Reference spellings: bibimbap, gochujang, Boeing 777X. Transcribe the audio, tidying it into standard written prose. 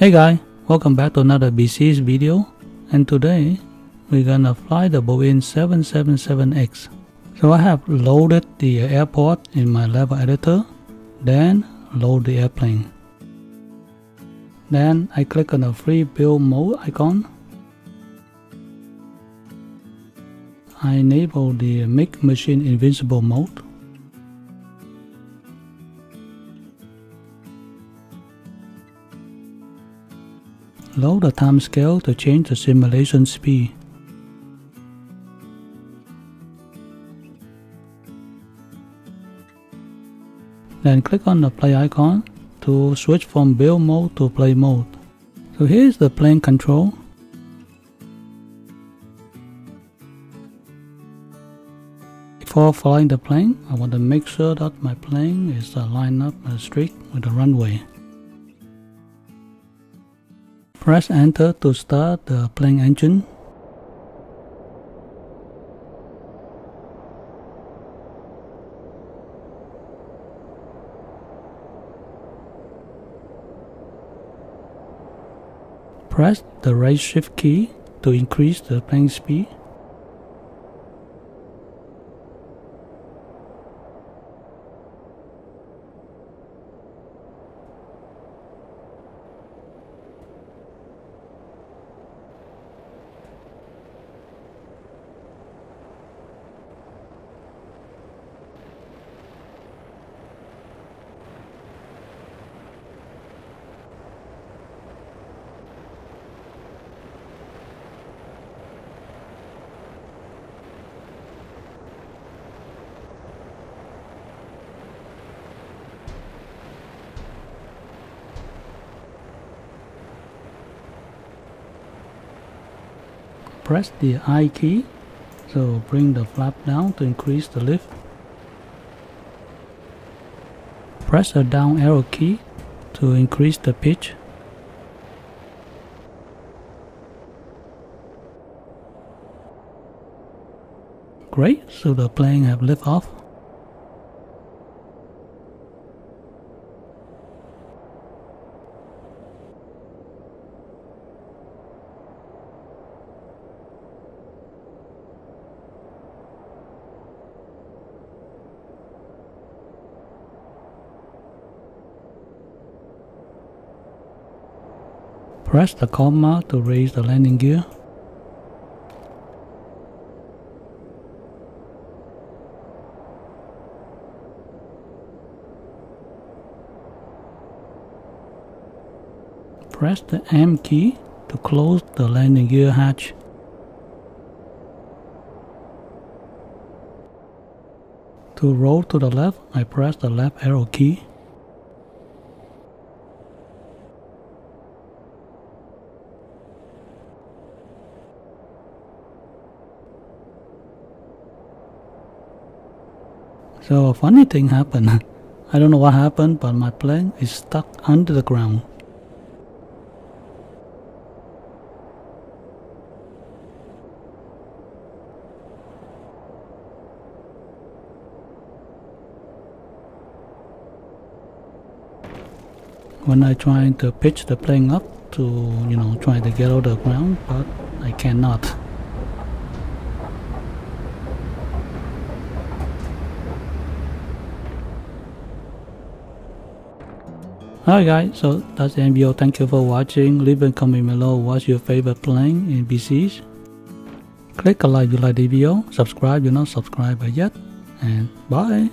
Hey guys, welcome back to another BC's video, and today we're gonna fly the Boeing 777X. So I have loaded the airport in my level editor, then load the airplane. Then I click on the free build mode icon. I enable the make machine invincible mode. Load the time scale to change the simulation speed. Then click on the play icon to switch from build mode to play mode. So here's the plane control. Before flying the plane, I want to make sure that my plane is lined up straight with the runway. Press enter to start the plane engine. Press the right shift key to increase the plane speed. Press the I key, so bring the flap down to increase the lift. Press the down arrow key to increase the pitch. Great, so the plane have lift off. Press the comma to raise the landing gear. Press the M key to close the landing gear hatch. To roll to the left, I press the left arrow key. So a funny thing happened. I don't know what happened, but my plane is stuck under the ground. When I try to pitch the plane up to, try to get out of the ground, but I cannot. Alright guys, so that's the end video. Thank you for watching. Leave a comment below what's your favorite plane in BCs. Click a like if you like the video. Subscribe if you're not subscribed yet. And bye!